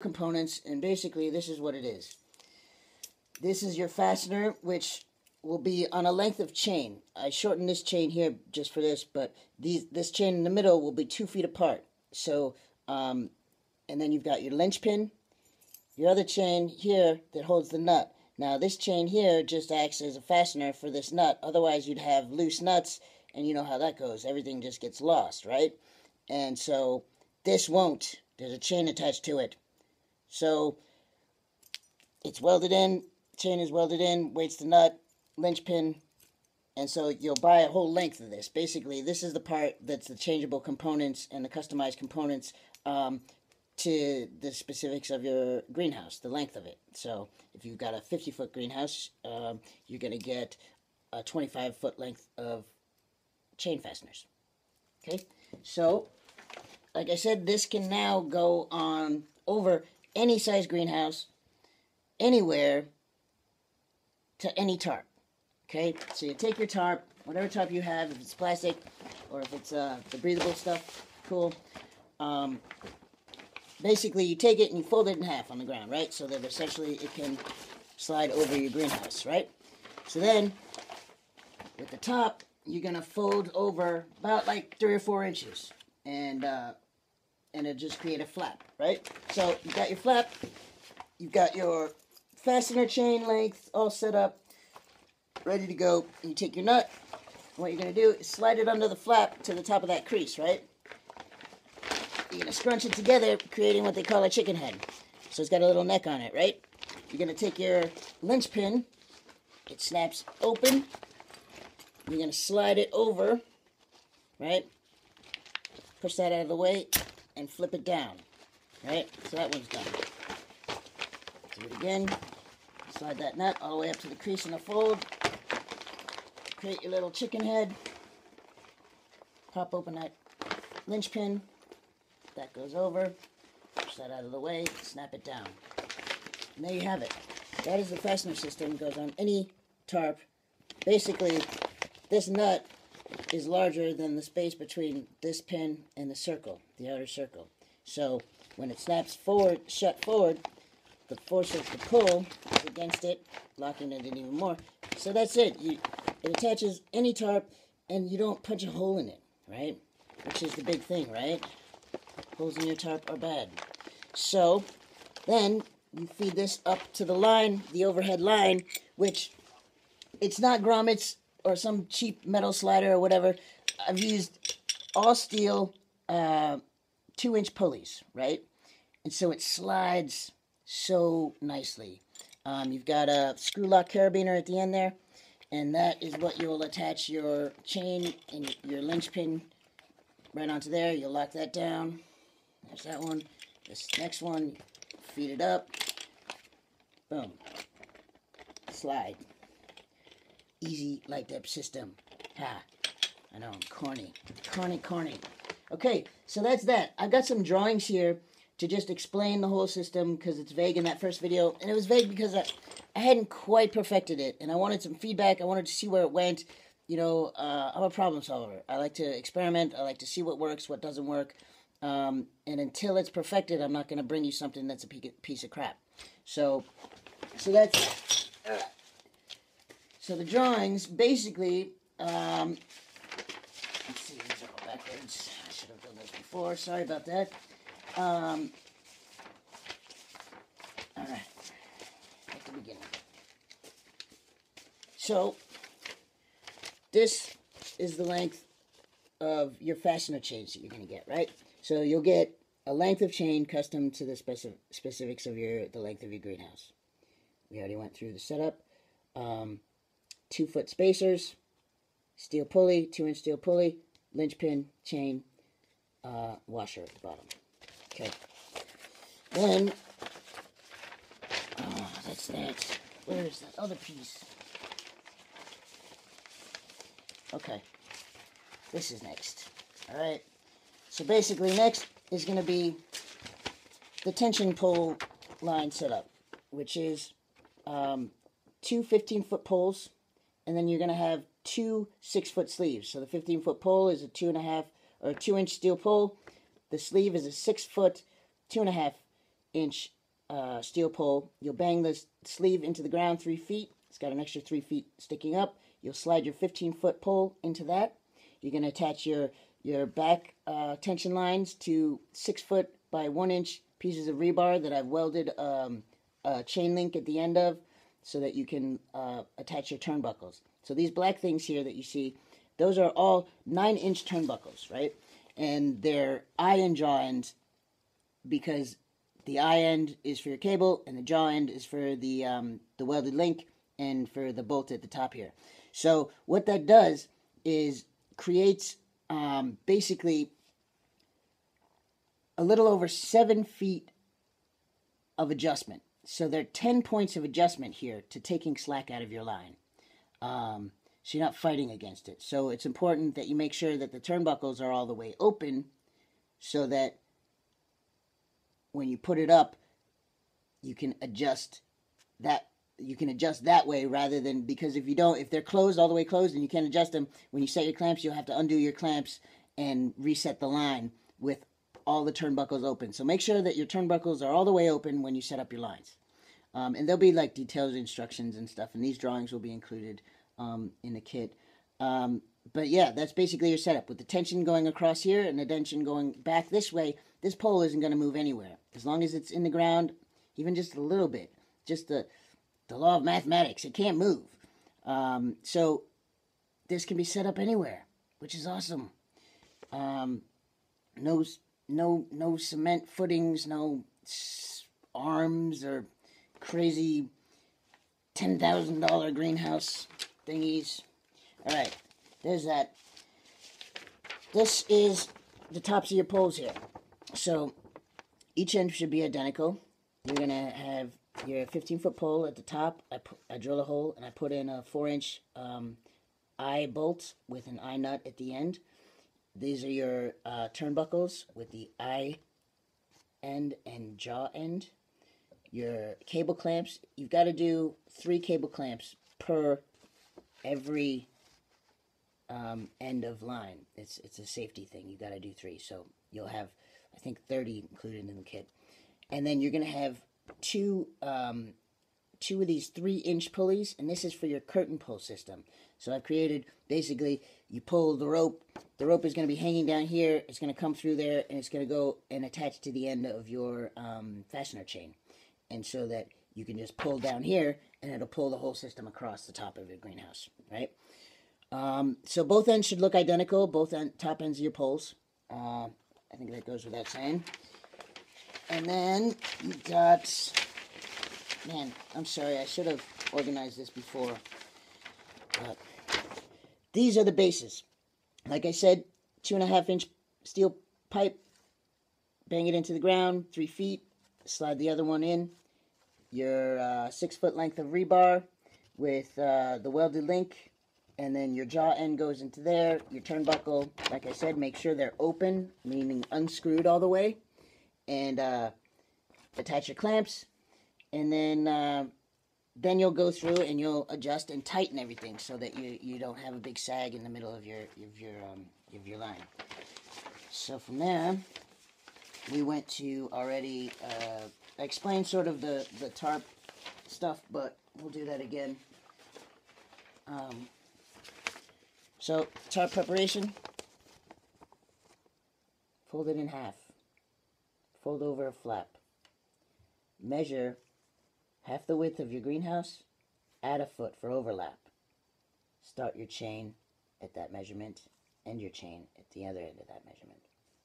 components, and basically this is what it is. This is your fastener, which will be on a length of chain. I shortened this chain here just for this, but this chain in the middle will be 2 feet apart. So, and then you've got your linch pin, your other chain here that holds the nut. Now this chain here just acts as a fastener for this nut. Otherwise you'd have loose nuts, and you know how that goes. Everything just gets lost, right? And so this won't. There's a chain attached to it. So it's welded in, chain is welded in, weights the nut, linch pin, and so you'll buy a whole length of this. Basically, this is the part that's the changeable components and the customized components to the specifics of your greenhouse, the length of it. So if you've got a 50-foot greenhouse, you're going to get a 25-foot length of chain fasteners. Okay, so like I said, this can now go on over any size greenhouse, anywhere, to any tarp. Okay, so you take your tarp, whatever tarp you have, if it's plastic or if it's the breathable stuff, cool. Basically, you take it and you fold it in half on the ground, right? So that essentially it can slide over your greenhouse, right? So then, with the top, you're going to fold over about like 3 or 4 inches. And it'll just create a flap, right? So you've got your flap, you've got your fastener chain length all set up, ready to go. You take your nut, and what you're going to do is slide it under the flap to the top of that crease, right? You're going to scrunch it together, creating what they call a chicken head. So it's got a little neck on it, right? You're going to take your linch pin, it snaps open, you're going to slide it over, right? Push that out of the way, and flip it down, right? So that one's done. Do it again. Slide that nut all the way up to the crease in the fold. Create your little chicken head. Pop open that linch pin. That goes over. Push that out of the way. Snap it down. And there you have it. That is the fastener system. It goes on any tarp. Basically, this nut is larger than the space between this pin and the circle, the outer circle. So when it snaps forward, shut forward, the force of the pull is against it, locking it in even more. So that's it. It attaches any tarp, and you don't punch a hole in it, right? Which is the big thing, right? Holes in your tarp are bad. So then you feed this up to the line, the overhead line, which it's not grommets or some cheap metal slider or whatever. I've used all steel 2-inch pulleys, right? And so it slides so nicely. You've got a screw lock carabiner at the end there, and that is what you'll attach your chain and your linch pin right onto there. You'll lock that down. There's that one. This next one, feed it up. Boom. Slide. Easy LightDep system. Ha. I know, I'm corny. Corny. Okay, so that's that. I've got some drawings here to just explain the whole system because it's vague in that first video. And it was vague because I hadn't quite perfected it. And I wanted some feedback. I wanted to see where it went. You know, I'm a problem solver. I like to experiment. I like to see what works, what doesn't work. And until it's perfected, I'm not going to bring you something that's a piece of crap. So that's... So the drawings, basically, let's see, these are all backwards. I should have done this before. Sorry about that. All right, at the beginning. So this is the length of your fastener chains that you're going to get, right? So you'll get a length of chain custom to the specifics of the length of your greenhouse. We already went through the setup. 2-foot spacers, steel pulley, 2-inch steel pulley, linch pin, chain, washer at the bottom. Okay. Then, oh, that's that. Where is that other piece? Okay. This is next. All right. So basically, next is going to be the tension pole line setup, which is two 15-foot poles. And then you're going to have two 6-foot sleeves. So the 15-foot pole is a 2.5 or 2-inch steel pole. The sleeve is a 6-foot, 2.5 inch steel pole. You'll bang the sleeve into the ground 3 feet. It's got an extra 3 feet sticking up. You'll slide your 15-foot pole into that. You're going to attach your back tension lines to 6-foot by 1-inch pieces of rebar that I've welded a chain link at the end of, so that you can attach your turnbuckles. So these black things here that you see, those are all 9-inch turnbuckles, right? And they're eye and jaw ends, because the eye end is for your cable and the jaw end is for the welded link and for the bolt at the top here. So what that does is creates basically a little over 7 feet of adjustment. So there are 10 points of adjustment here to taking slack out of your line. So you're not fighting against it. So it's important that you make sure that the turnbuckles are all the way open, so that when you put it up, you can adjust that. You can adjust that way rather than, because if you don't, if they're closed, all the way closed, and you can't adjust them, when you set your clamps, you'll have to undo your clamps and reset the line with all the turnbuckles open. So make sure that your turnbuckles are all the way open when you set up your lines. And there'll be like detailed instructions and stuff, and these drawings will be included in the kit. But yeah, that's basically your setup. With the tension going across here and the tension going back this way, this pole isn't going to move anywhere. As long as it's in the ground, even just a little bit, just the law of mathematics, it can't move. So this can be set up anywhere, which is awesome. No cement footings, no arms or crazy $10,000 greenhouse thingies. All right, there's that. This is the tops of your poles here. So each end should be identical. You're going to have your 15-foot pole at the top. I drill a hole and I put in a 4-inch eye bolt with an eye nut at the end. These are your turnbuckles with the eye end and jaw end. Your cable clamps. You've got to do 3 cable clamps per every end of line. It's a safety thing. You've got to do 3. So you'll have, I think, 30 included in the kit. And then you're going to have two of these 3-inch pulleys, and this is for your curtain pull system. So I've created, basically, you pull the rope. The rope is going to be hanging down here. It's going to come through there, and it's going to go and attach to the end of your fastener chain. And so that you can just pull down here, and it'll pull the whole system across the top of your greenhouse, right? So both ends should look identical, both top ends of your poles. I think that goes without saying. And then you got, man, I'm sorry, I should have organized this before. But these are the bases. Like I said, 2.5-inch steel pipe, bang it into the ground, 3 feet, slide the other one in. Your 6-foot length of rebar with the welded link, and then your jaw end goes into there. Your turnbuckle, like I said, make sure they're open, meaning unscrewed all the way. And attach your clamps, and then you'll go through and you'll adjust and tighten everything so that you don't have a big sag in the middle of your line. So from there, we went to already explain sort of the tarp stuff, but we'll do that again. So tarp preparation, fold it in half. Fold over a flap. Measure half the width of your greenhouse. Add a foot for overlap. Start your chain at that measurement. End your chain at the other end of that measurement.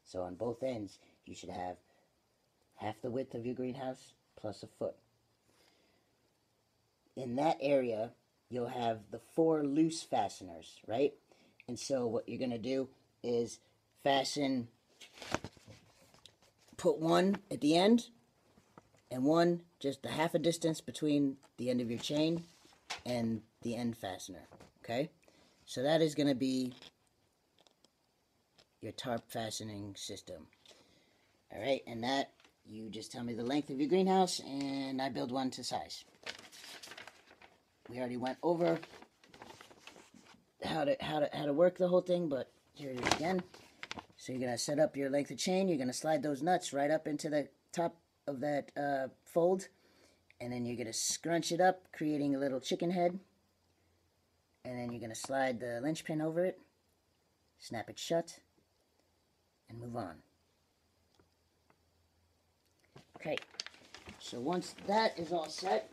So on both ends, you should have half the width of your greenhouse plus a foot. In that area, you'll have the 4 loose fasteners, right? And so what you're going to do is fasten... Put one at the end, and one just a half a distance between the end of your chain and the end fastener, okay? So that is going to be your tarp fastening system. All right, and that, you just tell me the length of your greenhouse, and I build one to size. We already went over how to work the whole thing, but here it is again. So you're going to set up your length of chain. You're going to slide those nuts right up into the top of that fold, and then you're going to scrunch it up, creating a little chicken head, and then you're going to slide the linchpin over it, snap it shut, and move on. Okay, so once that is all set,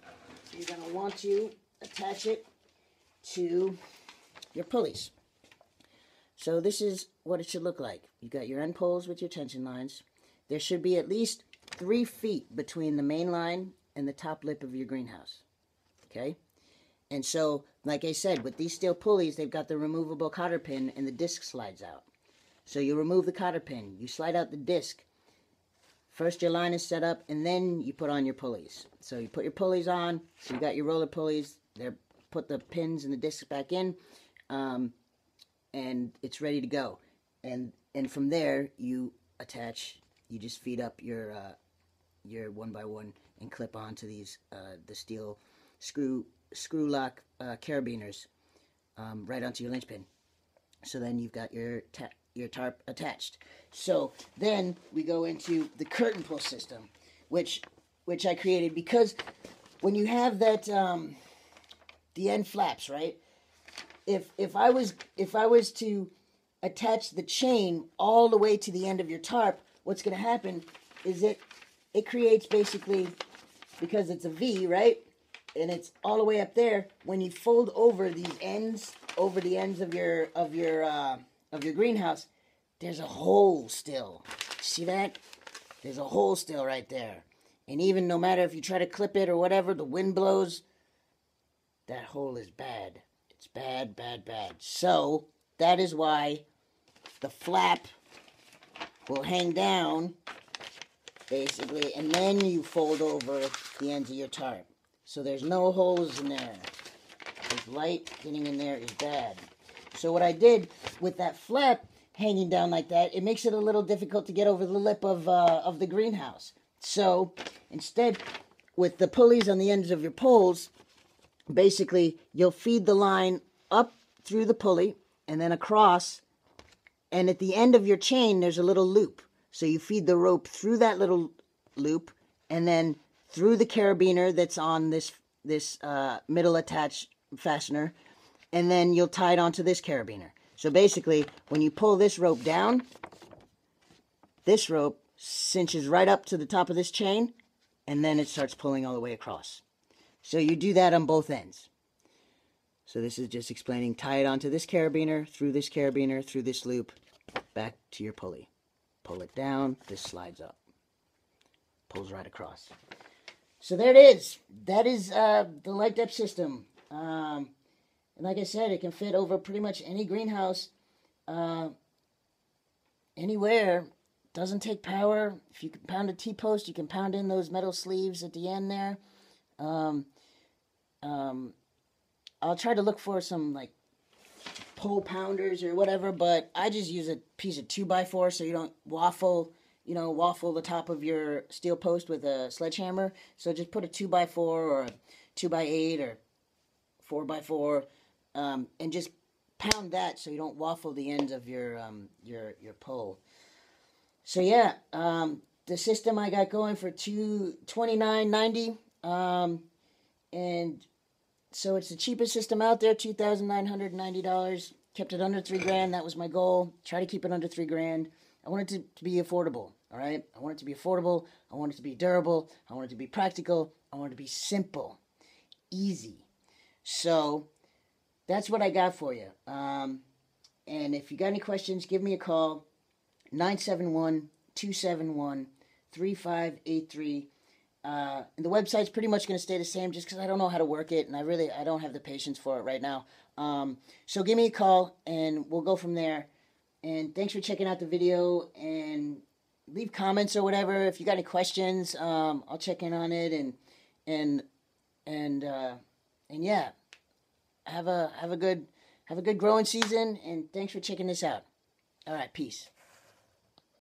you're going to want to attach it to your pulleys. So this is what it should look like. You've got your end poles with your tension lines. There should be at least 3 feet between the main line and the top lip of your greenhouse. Okay? And so, like I said, with these steel pulleys, they've got the removable cotter pin and the disc slides out. So you remove the cotter pin, you slide out the disc. First your line is set up, and then you put on your pulleys. So you put your pulleys on, so you got your roller pulleys, they're put the pins and the discs back in, and it's ready to go. And from there, you attach, you just feed up your 1x1 and clip onto these the steel screw lock carabiners right onto your linchpin. So then you've got your tarp attached. So then we go into the curtain pull system, which I created because when you have that the end flaps, right? If I was to attach the chain all the way to the end of your tarp, what's going to happen is it creates basically, because it's a V, right? And it's all the way up there. When you fold over these ends, over the ends of your greenhouse, there's a hole still. See that? There's a hole still right there. And even no matter if you try to clip it or whatever, the wind blows, that hole is bad. It's bad, bad, bad. So that is why the flap will hang down, basically, and then you fold over the ends of your tarp. So there's no holes in there. Because light getting in there is bad. So what I did with that flap hanging down like that, it makes it a little difficult to get over the lip of the greenhouse. So instead, with the pulleys on the ends of your poles, basically you'll feed the line up through the pulley and then across, and at the end of your chain there's a little loop. So you feed the rope through that little loop and then through the carabiner that's on this middle attach fastener, and then you'll tie it onto this carabiner. So basically, when you pull this rope down, this rope cinches right up to the top of this chain, and then it starts pulling all the way across. So you do that on both ends. So this is just explaining, tie it onto this carabiner, through this loop, back to your pulley. Pull it down, this slides up. Pulls right across. So there it is. That is the EasyLightDep system. And like I said, it can fit over pretty much any greenhouse, anywhere. Doesn't take power. If you can pound a T-post, you can pound in those metal sleeves at the end there. I'll try to look for some, like, pole pounders or whatever, but I just use a piece of 2x4 so you don't waffle the top of your steel post with a sledgehammer. So just put a 2x4 or a 2x8 or 4x4, and just pound that so you don't waffle the ends of your pole. So yeah, the system I got going for $29.90, and so it's the cheapest system out there, $2,990. Kept it under $3,000. That was my goal. Try to keep it under $3,000. I want it to be affordable. All right, I want it to be affordable. I want it to be durable. I want it to be practical. I want it to be simple, easy. So that's what I got for you. And if you got any questions, give me a call, 971-271-3583. And the website's pretty much going to stay the same just because I don't know how to work it, and I don't have the patience for it right now. So give me a call, and we'll go from there. And thanks for checking out the video, and leave comments or whatever. If you got any questions, I'll check in on it, and yeah, have a good growing season, and thanks for checking this out. All right, peace.